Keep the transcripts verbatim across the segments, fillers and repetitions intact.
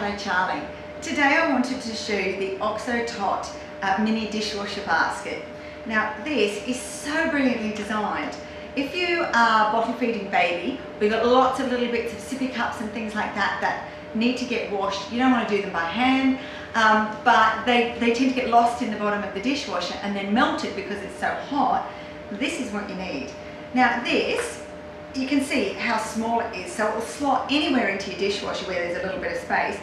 Hello Charlie. Today I wanted to show you the OXO Tot uh, mini dishwasher basket. Now this is so brilliantly designed. If you are bottle feeding baby, we've got lots of little bits of sippy cups and things like that that need to get washed. You don't want to do them by hand, um, but they, they tend to get lost in the bottom of the dishwasher and then melted because it's so hot. This is what you need. Now this, you can see how small it is, so it will slot anywhere into your dishwasher where there's a little bit of space.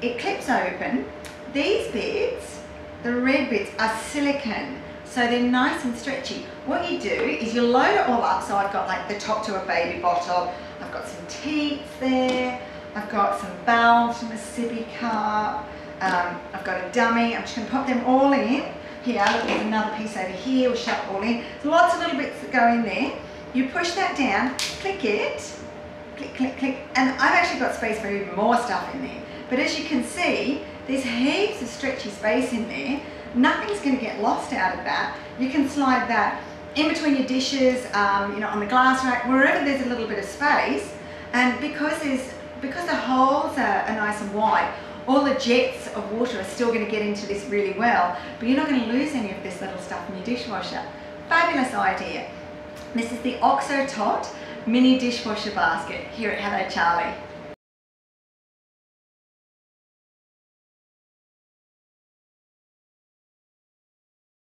It clips open. These bits, the red bits, are silicone, so they're nice and stretchy. What you do is you load it all up, so I've got like the top to a baby bottle, I've got some teats there, I've got some valves from a sippy cup, um, I've got a dummy. I'm just going to pop them all in. Here, look, there's another piece over here, we'll shut all in. There's lots of little bits that go in there. You push that down, click it, click, click, click, and I've actually got space for even more stuff in there. But as you can see, there's heaps of stretchy space in there. Nothing's going to get lost out of that. You can slide that in between your dishes, um, you know, on the glass rack, wherever there's a little bit of space. And because there's, because the holes are, are nice and wide, all the jets of water are still going to get into this really well, but you're not going to lose any of this little stuff in your dishwasher. Fabulous idea. This is the OXO Tot mini dishwasher basket here at Hello Charlie.